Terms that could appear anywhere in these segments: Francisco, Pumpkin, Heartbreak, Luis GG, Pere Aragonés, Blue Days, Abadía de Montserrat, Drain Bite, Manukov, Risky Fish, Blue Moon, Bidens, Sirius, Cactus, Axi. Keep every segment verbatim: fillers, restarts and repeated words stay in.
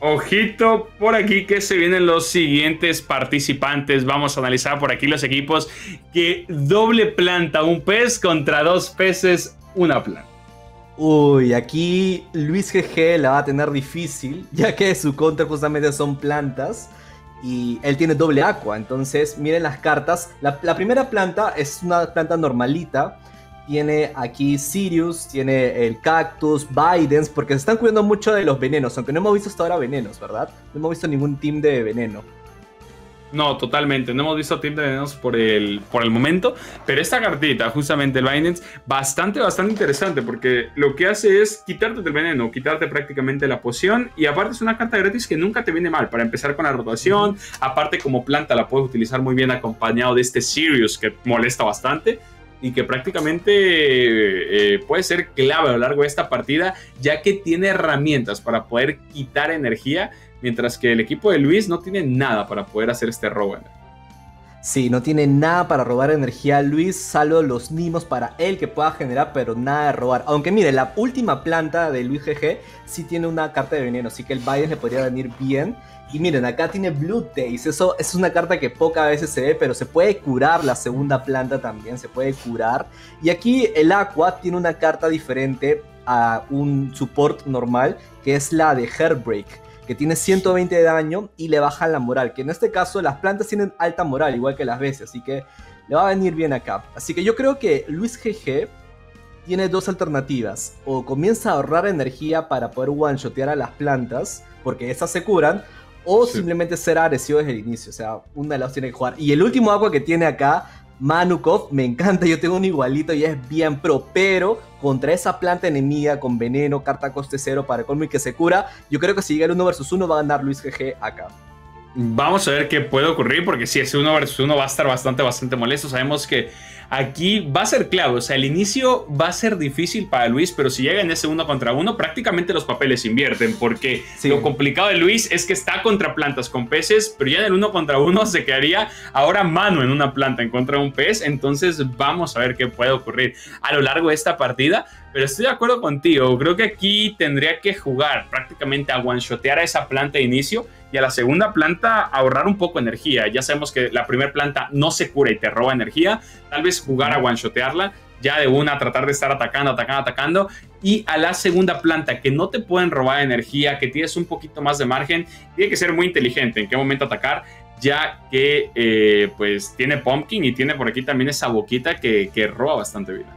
Ojito por aquí que se vienen los siguientes participantes. Vamos a analizar por aquí los equipos que doble planta un pez contra dos peces, una planta. Uy, aquí Luis G G la va a tener difícil, ya que su contra justamente son plantas y él tiene doble agua. Entonces miren las cartas. La, la primera planta es una planta normalita. Tiene aquí Sirius, tiene el Cactus, Bidens, porque se están cuidando mucho de los venenos, aunque no hemos visto hasta ahora venenos, ¿verdad? No hemos visto ningún team de veneno. No, totalmente, no hemos visto team de venenos por el, por el momento, pero esta cartita, justamente el Bidens, bastante, bastante interesante, porque lo que hace es quitarte del veneno, quitarte prácticamente la poción, y aparte es una carta gratis que nunca te viene mal, para empezar con la rotación, uh-huh. Aparte como planta la puedes utilizar muy bien acompañado de este Sirius, que molesta bastante, y que prácticamente eh, puede ser clave a lo largo de esta partida, ya que tiene herramientas para poder quitar energía, mientras que el equipo de Luis no tiene nada para poder hacer este robo. Sí, no tiene nada para robar energía Luis, salvo los nimos para él que pueda generar, pero nada de robar. Aunque mire, la última planta de Luis G G sí tiene una carta de veneno, así que el Biden le podría venir bien. Y miren, acá tiene Blue Days, eso es una carta que pocas veces se ve, pero se puede curar la segunda planta también, se puede curar. Y aquí el Aqua tiene una carta diferente a un support normal, que es la de Heartbreak, que tiene ciento veinte de daño y le baja la moral, que en este caso las plantas tienen alta moral, igual que las veces, así que le va a venir bien acá. Así que yo creo que Luis G G tiene dos alternativas, o comienza a ahorrar energía para poder one-shotear a las plantas, porque esas se curan, o sí. Simplemente ser agresivo desde el inicio. O sea, una de las tiene que jugar. Y el último agua que tiene acá, Manukov, me encanta. Yo tengo un igualito y es bien pro. Pero contra esa planta enemiga con veneno, carta coste cero para colmo y que se cura, yo creo que si llega el uno versus uno va a ganar Luis G G acá. Vamos a ver qué puede ocurrir, porque si ese uno versus uno va a estar bastante, bastante molesto. Sabemos que aquí va a ser clave, o sea, el inicio va a ser difícil para Luis, pero si llega en ese uno contra uno, prácticamente los papeles invierten, porque sí. Lo complicado de Luis es que está contra plantas con peces, pero ya en el uno contra uno se quedaría ahora mano en una planta en contra de un pez, entonces vamos a ver qué puede ocurrir a lo largo de esta partida, pero estoy de acuerdo contigo, creo que aquí tendría que jugar prácticamente a one-shotear a esa planta de inicio y a la segunda planta ahorrar un poco de energía. Ya sabemos que la primera planta no se cura y te roba energía, tal vez jugar a one-shotearla, ya de una tratar de estar atacando, atacando, atacando, y a la segunda planta que no te pueden robar energía, que tienes un poquito más de margen, tiene que ser muy inteligente en qué momento atacar, ya que eh, pues tiene Pumpkin y tiene por aquí también esa boquita que, que roba bastante vida.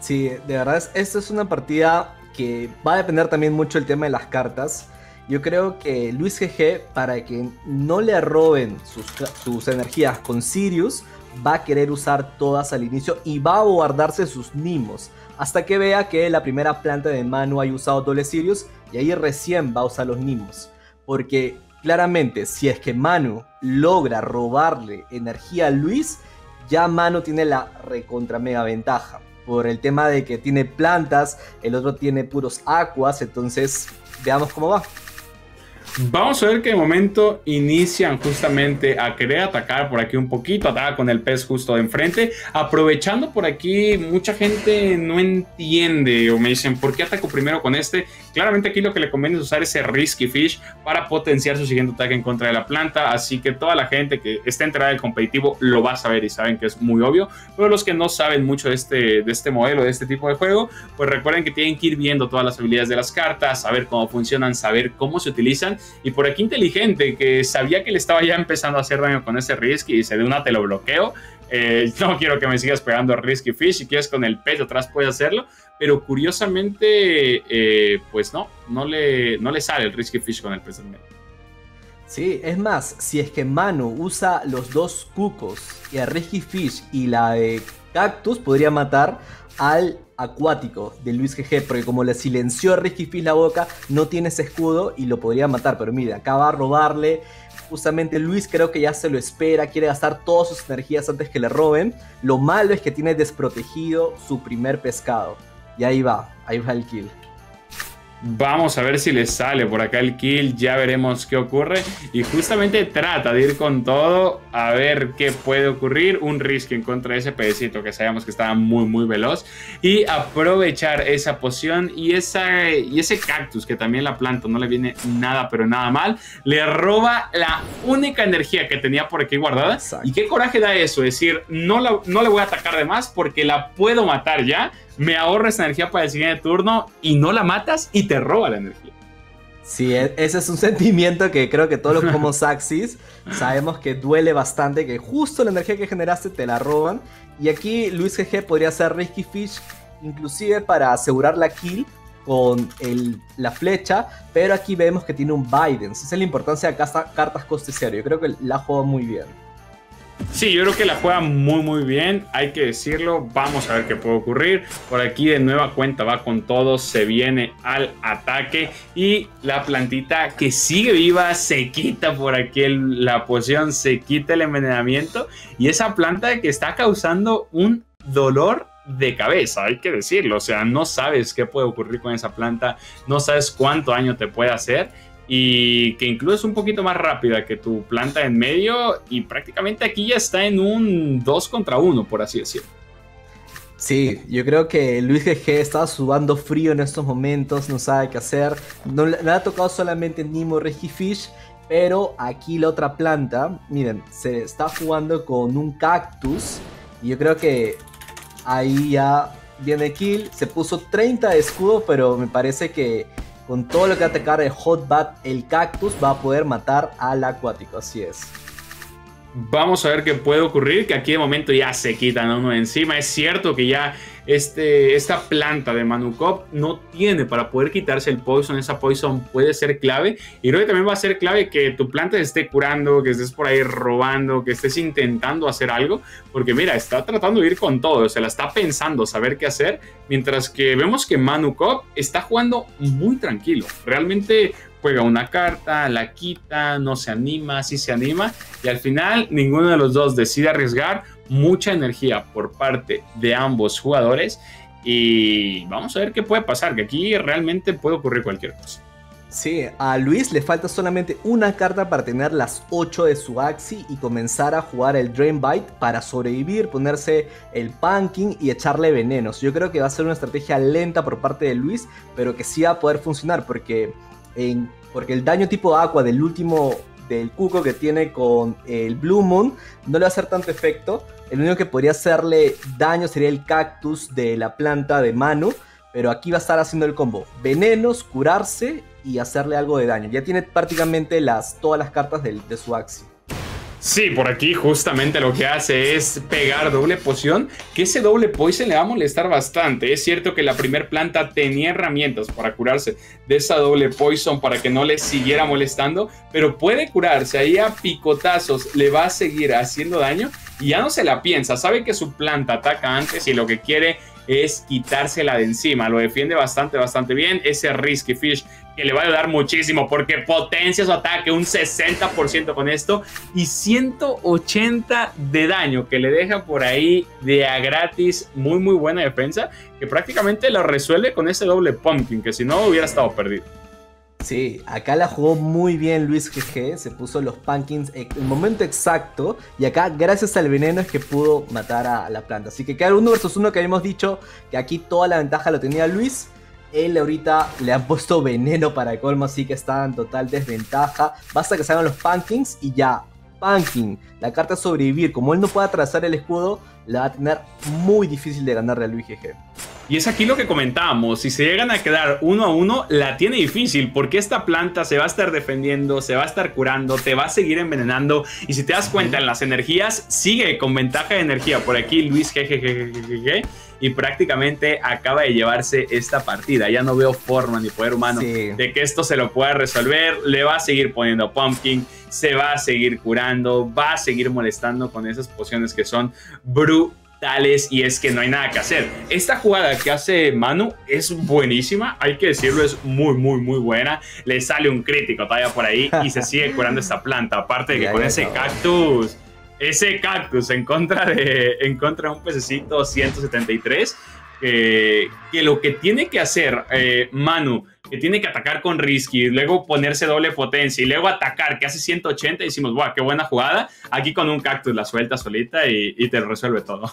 Sí, de verdad, esta es una partida que va a depender también mucho el tema de las cartas. Yo creo que Luis G G, para que no le roben sus, sus energías con Sirius, va a querer usar todas al inicio y va a guardarse sus nimos. Hasta que vea que la primera planta de Manu haya usado doble Sirius y ahí recién va a usar los nimos. Porque claramente si es que Manu logra robarle energía a Luis, ya Manu tiene la recontra mega ventaja. Por el tema de que tiene plantas, el otro tiene puros aguas, entonces veamos cómo va. Vamos a ver que de momento inician justamente a querer atacar por aquí un poquito, ataca con el pez justo de enfrente, aprovechando por aquí, mucha gente no entiende o me dicen ¿por qué ataco primero con este? Claramente aquí lo que le conviene es usar ese Risky Fish para potenciar su siguiente ataque en contra de la planta, así que toda la gente que está enterada del competitivo lo va a saber y saben que es muy obvio, pero los que no saben mucho de este, de este modelo, de este tipo de juego, pues recuerden que tienen que ir viendo todas las habilidades de las cartas, saber cómo funcionan, saber cómo se utilizan. Y por aquí inteligente, que sabía que le estaba ya empezando a hacer daño con ese Risky y se de una te lo bloqueo. Eh, no quiero que me sigas pegando Risky Fish, si quieres con el pez atrás puedes hacerlo, pero curiosamente, eh, pues no, no le, no le sale el Risky Fish con el pez en medio. Sí, es más, si es que Manu usa los dos cucos y a Risky Fish y la de Cactus, podría matar al acuático de Luis G G, porque como le silenció a Risky Fish la boca, no tiene ese escudo y lo podría matar, pero mira, acá va a robarle, justamente Luis creo que ya se lo espera, quiere gastar todas sus energías antes que le roben, lo malo es que tiene desprotegido su primer pescado, y ahí va, ahí va el kill. Vamos a ver si le sale por acá el kill. Ya veremos qué ocurre. Y justamente trata de ir con todo a ver qué puede ocurrir. Un risky en contra de ese pedacito que sabíamos que estaba muy muy veloz. Y aprovechar esa poción y, esa, y ese cactus que también la planta no le viene nada pero nada mal. Le roba la única energía que tenía por aquí guardada. Exacto. Y qué coraje da eso. Es decir, no, la, no le voy a atacar de más porque la puedo matar ya. Me ahorro esa energía para el siguiente turno y no la matas y te roba la energía. Sí, ese es un sentimiento que creo que todos los como Saxis sabemos que duele bastante, que justo la energía que generaste te la roban. Y aquí Luis G G podría hacer Risky Fish inclusive para asegurar la kill con el, la flecha, pero aquí vemos que tiene un Bidens. Esa es la importancia de cartas coste cero. Yo creo que la juega muy bien. Sí, yo creo que la juega muy muy bien, hay que decirlo. Vamos a ver qué puede ocurrir. Por aquí de nueva cuenta va con todo, se viene al ataque y la plantita que sigue viva se quita por aquí el, la poción, se quita el envenenamiento y esa planta que está causando un dolor de cabeza, hay que decirlo. O sea, no sabes qué puede ocurrir con esa planta, no sabes cuánto daño te puede hacer. Y que incluso es un poquito más rápida que tu planta en medio. Y prácticamente aquí ya está en un dos contra uno, por así decirlo. Sí, yo creo que Luis G G está sudando frío en estos momentos. No sabe qué hacer. No le ha tocado solamente Nemo Risky Fish. Pero aquí la otra planta, miren, se está jugando con un cactus. Y yo creo que ahí ya viene kill. Se puso treinta de escudo, pero me parece que con todo lo que atacar el Hot Bat, el cactus va a poder matar al acuático, así es. Vamos a ver qué puede ocurrir, que aquí de momento ya se quitan uno de encima. Es cierto que ya este, esta planta de Manukov no tiene para poder quitarse el Poison. Esa Poison puede ser clave. Y creo que también va a ser clave que tu planta se esté curando, que estés por ahí robando, que estés intentando hacer algo. Porque mira, está tratando de ir con todo. O sea, la está pensando, saber qué hacer. Mientras que vemos que Manukov está jugando muy tranquilo. Realmente juega una carta, la quita, no se anima, sí se anima. Y al final ninguno de los dos decide arriesgar. Mucha energía por parte de ambos jugadores. Y vamos a ver qué puede pasar, que aquí realmente puede ocurrir cualquier cosa. Sí, a Luis le falta solamente una carta para tener las ocho de su Axi y comenzar a jugar el Drain Bite para sobrevivir, ponerse el Pumpkin y echarle venenos. Yo creo que va a ser una estrategia lenta por parte de Luis, pero que sí va a poder funcionar porque... En, porque el daño tipo agua del último del cuco que tiene con el Blue Moon no le va a hacer tanto efecto. El único que podría hacerle daño sería el cactus de la planta de Manu, pero aquí va a estar haciendo el combo venenos, curarse y hacerle algo de daño. Ya tiene prácticamente las, todas las cartas del, de su Axi. Sí, por aquí justamente lo que hace es pegar doble poción, que ese doble poison le va a molestar bastante. Es cierto que la primer planta tenía herramientas para curarse de esa doble poison para que no le siguiera molestando, pero puede curarse, ahí a picotazos le va a seguir haciendo daño y ya no se la piensa, sabe que su planta ataca antes y lo que quiere es quitársela de encima. Lo defiende bastante, bastante bien. Ese Risky Fish que le va a ayudar muchísimo porque potencia su ataque un sesenta por ciento con esto y ciento ochenta de daño que le deja por ahí de a gratis. Muy, muy buena defensa que prácticamente lo resuelve con ese doble Pumpkin que si no hubiera estado perdido. Sí, acá la jugó muy bien Luis G G, se puso los Pumpkins en el momento exacto y acá gracias al veneno es que pudo matar a la planta. Así que queda uno versus uno que habíamos dicho que aquí toda la ventaja lo tenía Luis. Él ahorita le han puesto veneno para el colmo, así que está en total desventaja. Basta que salgan los Pumpkins y ya, Pumpkin, la carta sobrevivir, como él no puede atravesar el escudo, la va a tener muy difícil de ganarle a Luis G G. Y es aquí lo que comentábamos, si se llegan a quedar uno a uno, la tiene difícil, porque esta planta se va a estar defendiendo, se va a estar curando, te va a seguir envenenando, y si te das cuenta en las energías, sigue con ventaja de energía por aquí Luis G G G G G, y prácticamente acaba de llevarse esta partida. Ya no veo forma ni poder humano sí. de que esto se lo pueda resolver. Le va a seguir poniendo Pumpkin, se va a seguir curando, va a seguir molestando con esas pociones que son brutales. Y es que no hay nada que hacer. Esta jugada que hace Manu es buenísima, hay que decirlo, es muy muy muy buena. Le sale un crítico todavía por ahí y se sigue curando esta planta. Aparte de que con ese cactus, ese cactus en contra de, en contra de un pececito ciento setenta y tres, eh, que lo que tiene que hacer eh, Manu que tiene que atacar con Risky, luego ponerse doble potencia y luego atacar, que hace ciento ochenta, y decimos, wow, qué buena jugada. Aquí con un Cactus la suelta solita y, y te lo resuelve todo.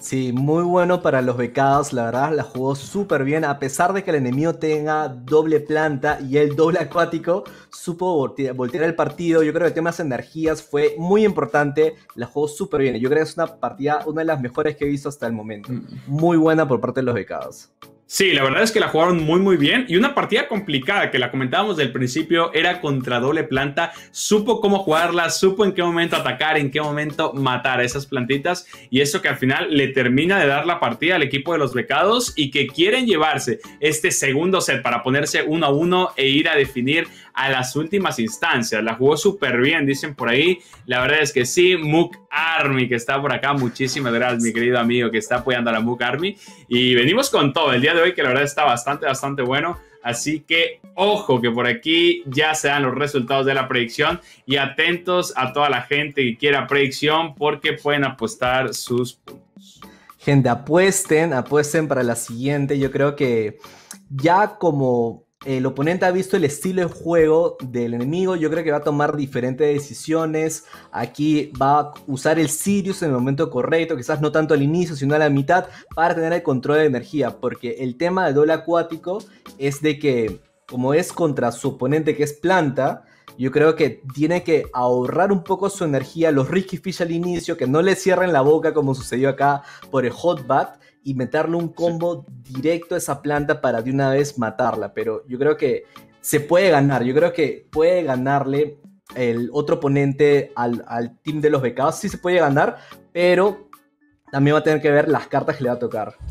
Sí, muy bueno para los becados, la verdad la jugó súper bien, a pesar de que el enemigo tenga doble planta y el doble acuático, supo voltear, voltear el partido. Yo creo que el tema de las energías fue muy importante, la jugó súper bien, yo creo que es una partida, una de las mejores que he visto hasta el momento, muy buena por parte de los becados. Sí, la verdad es que la jugaron muy muy bien, y una partida complicada que la comentábamos del principio, era contra doble planta, supo cómo jugarla, supo en qué momento atacar, en qué momento matar a esas plantitas, y eso que al final le termina de dar la partida al equipo de los becados y que quieren llevarse este segundo set para ponerse uno a uno e ir a definir a las últimas instancias. La jugó súper bien, dicen por ahí, la verdad es que sí. Mook Army que está por acá, muchísimas gracias mi querido amigo que está apoyando a la Mook Army, y venimos con todo el día de hoy, que la verdad está bastante, bastante bueno. Así que ojo que por aquí ya se dan los resultados de la predicción, y atentos a toda la gente que quiera predicción porque pueden apostar sus puntos. Gente, apuesten, apuesten para la siguiente. Yo creo que ya como el oponente ha visto el estilo de juego del enemigo, yo creo que va a tomar diferentes decisiones. Aquí va a usar el Sirius en el momento correcto, quizás no tanto al inicio, sino a la mitad, para tener el control de energía, porque el tema del doble acuático es de que, como es contra su oponente que es planta, yo creo que tiene que ahorrar un poco su energía, los Risky Fish al inicio, que no le cierren la boca como sucedió acá por el Hotbat, y meterle un combo sí. directo a esa planta para de una vez matarla. Pero yo creo que se puede ganar. Yo creo que puede ganarle el otro oponente al, al team de los becados. Sí se puede ganar, pero también va a tener que ver las cartas que le va a tocar.